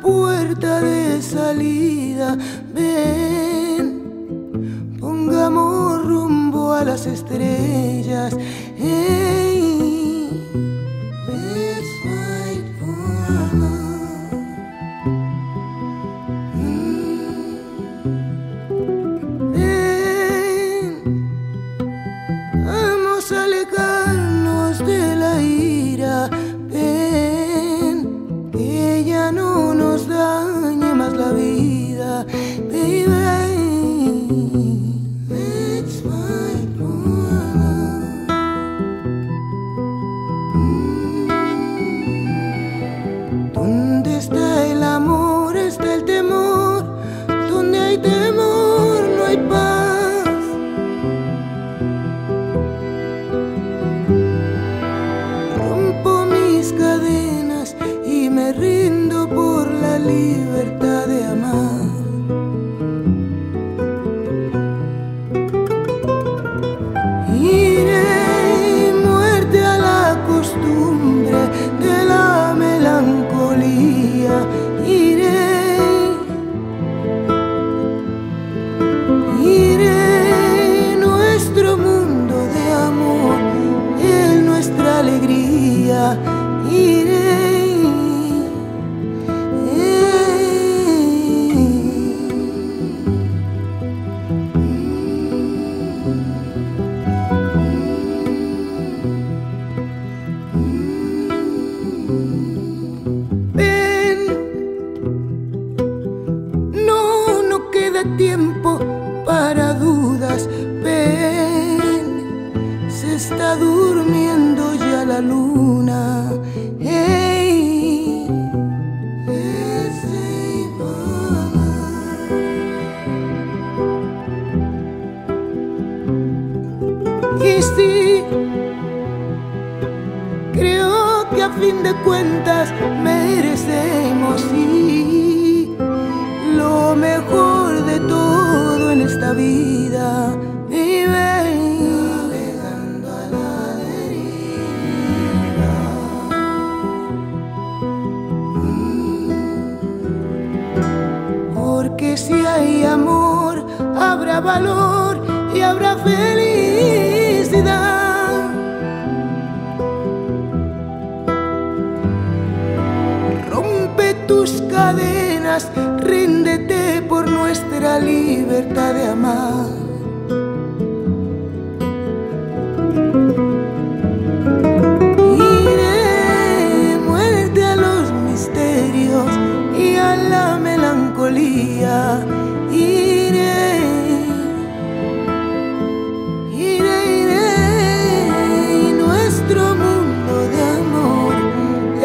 puerta de salida. Ven, pongamos rumbo a las estrellas. Hey, let's fight for our love. Ven, vamos a alejarnos de la ira. No nos dañe más la vida, baby. Let's fight for love. ¿Dónde está el amor? Está el temor. Donde hay temor, no hay paz. Rompo mis cadenas y me rindo por la libertad de amar. Iré, muerte a la costumbre de la melancolía. Iré, nuestro mundo de amor es nuestra alegría. Iré. Tiempo para dudas, ven, se está durmiendo ya la luna. Hey, let's save our love. Y sí, creo que a fin de cuentas merecemos sí, lo mejor todo en esta vida. Vive navegando a la deriva. Porque si hay amor, habrá valor y habrá felicidad. Rompe tus cadenas, ríndete por nuestra libertad de amar. Iré, muerte a los misterios y a la melancolía. Iré, iré, iré, nuestro mundo de amor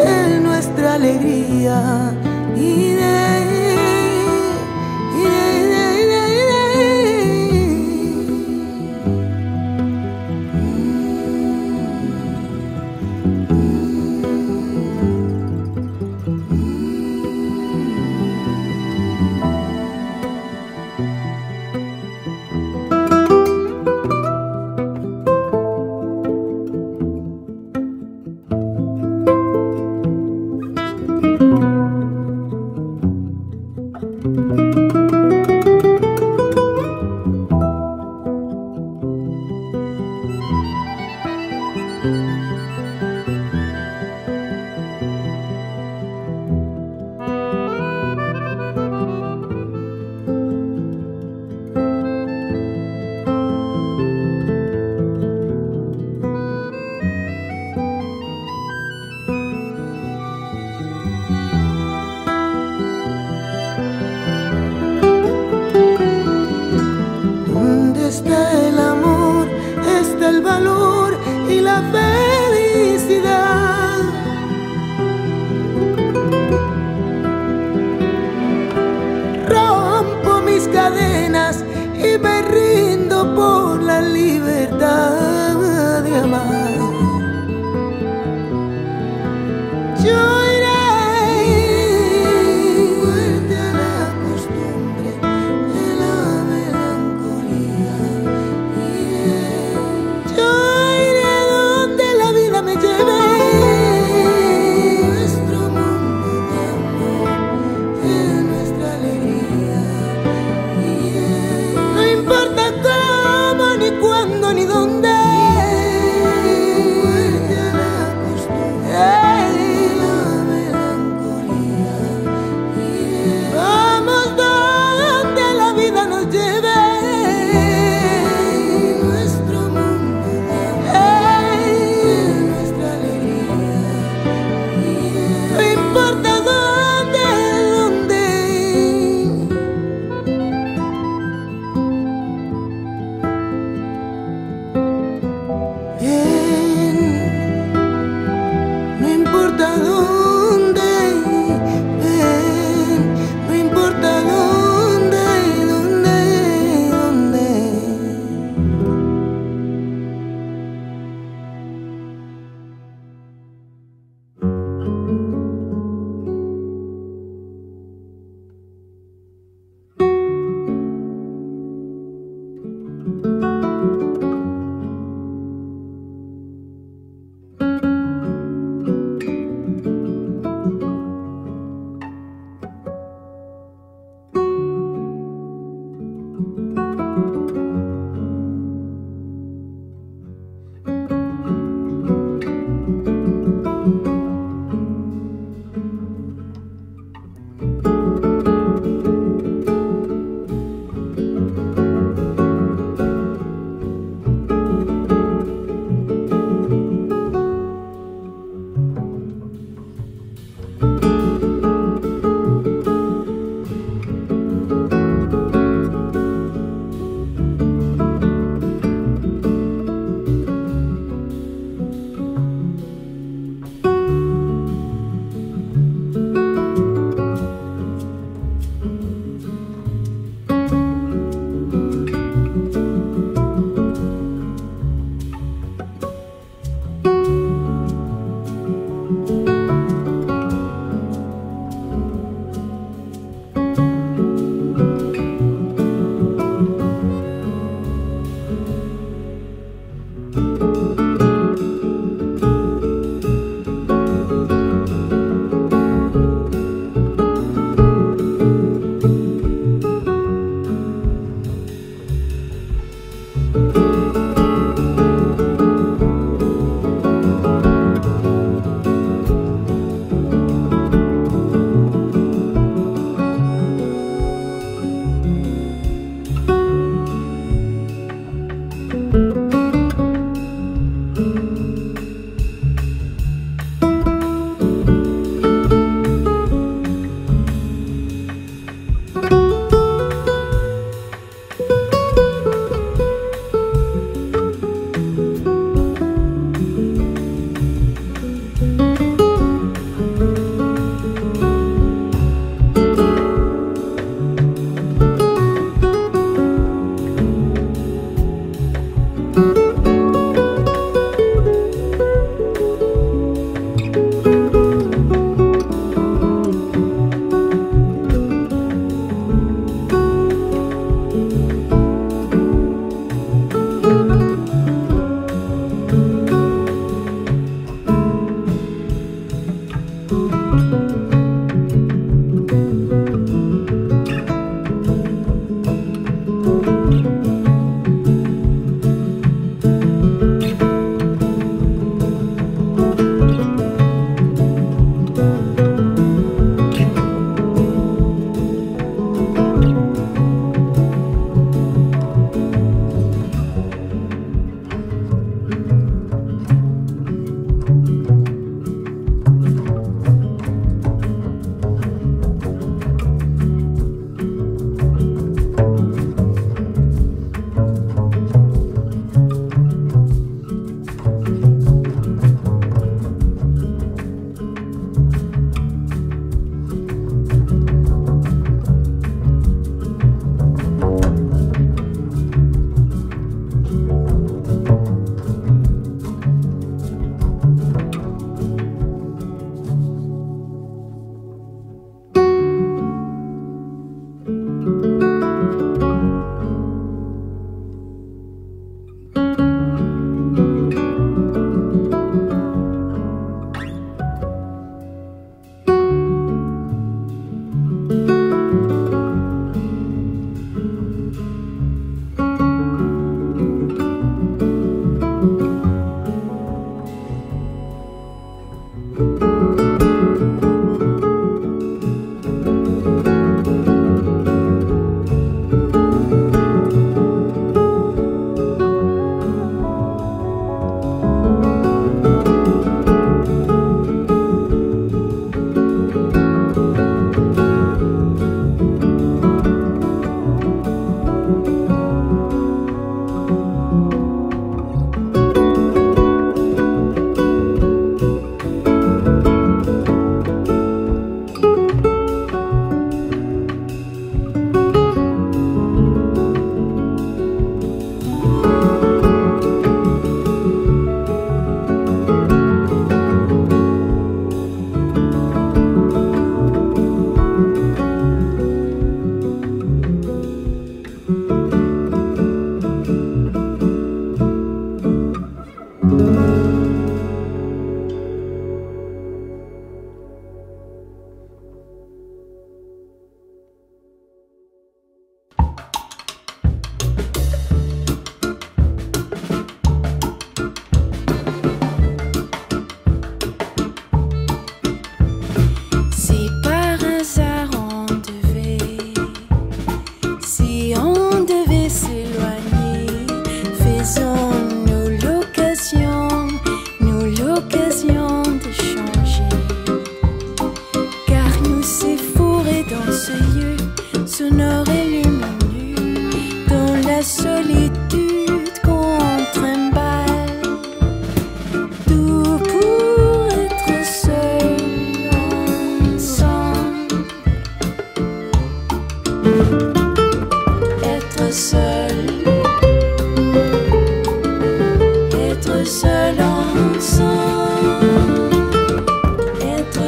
es nuestra alegría. Iré. Está el amor, está el valor y la felicidad. Rompo mis cadenas y me rindo por la libertad de amar. Yo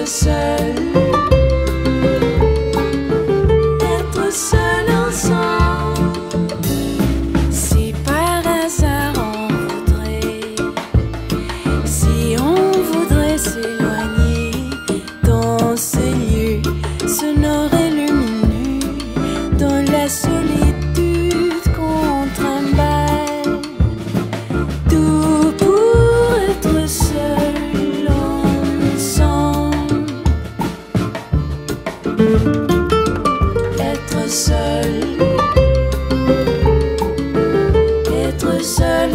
être seul ensemble. Si par hasard on voudrait, si on voudrait s'éloigner, dans ces lieux sonores et lumineux, dans la solitude qu'on trimballe, tout pour être seul. Être seul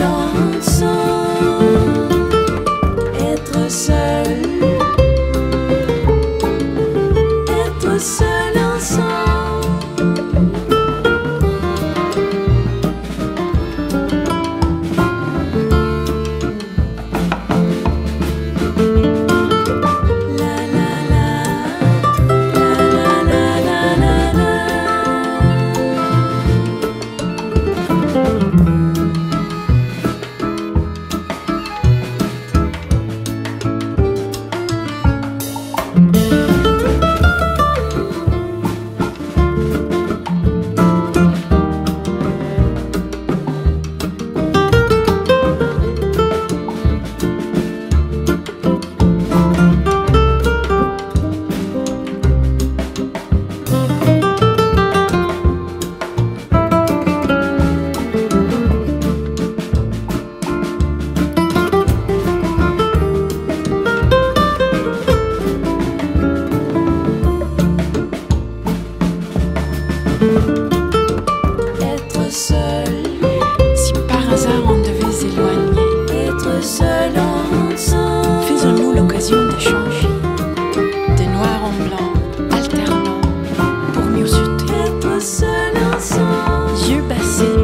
ensemble, être seul ensemble. Être seul, si par hasard on devait s'éloigner, être seul ensemble, faisons-nous l'occasion d'échanger, de noir en blanc, alternant, pour mieux sauter, être seul ensemble, yeux baissés.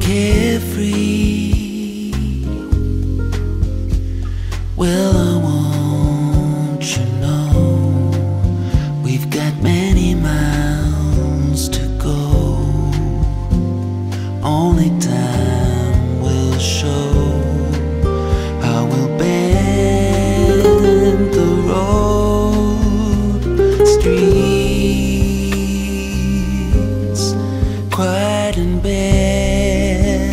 Carefree, Well, I want you to know we've got many miles to go. Only time will show how we'll bend the road. Streets quiet and bare,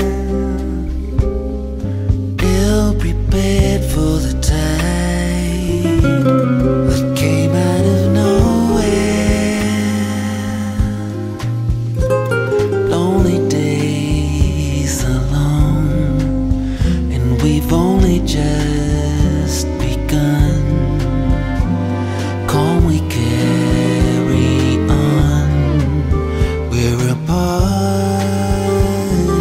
ill prepared for the just begun. Can't we carry on? We're apart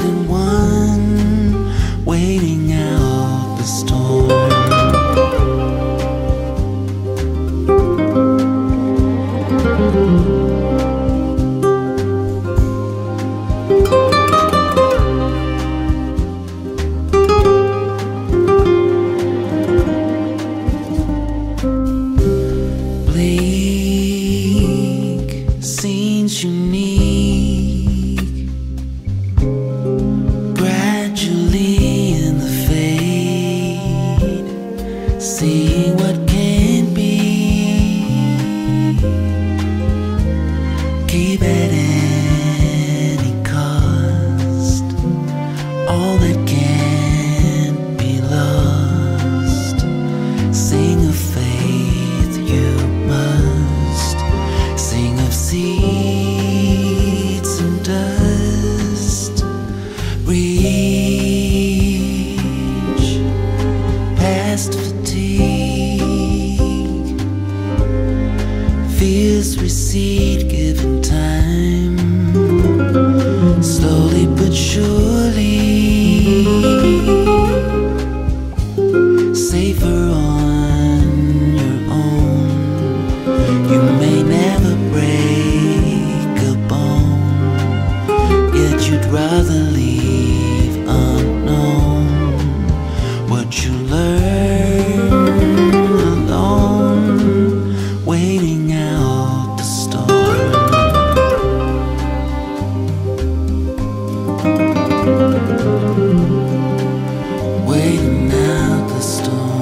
and one, waiting out the storm. Scenes unique, gradually in the fade, seeing what can be. Keep at any cost all that can't be lost. Sing of faith you must, sing of seeds and dust. Reach past fatigue, fears recede given time. Slowly but surely, safer on your own. You may never break rather leave unknown what you learn alone, waiting out the storm, waiting out the storm.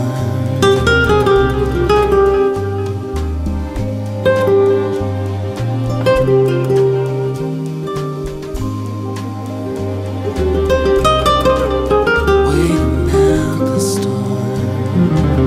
Waiting out the storm.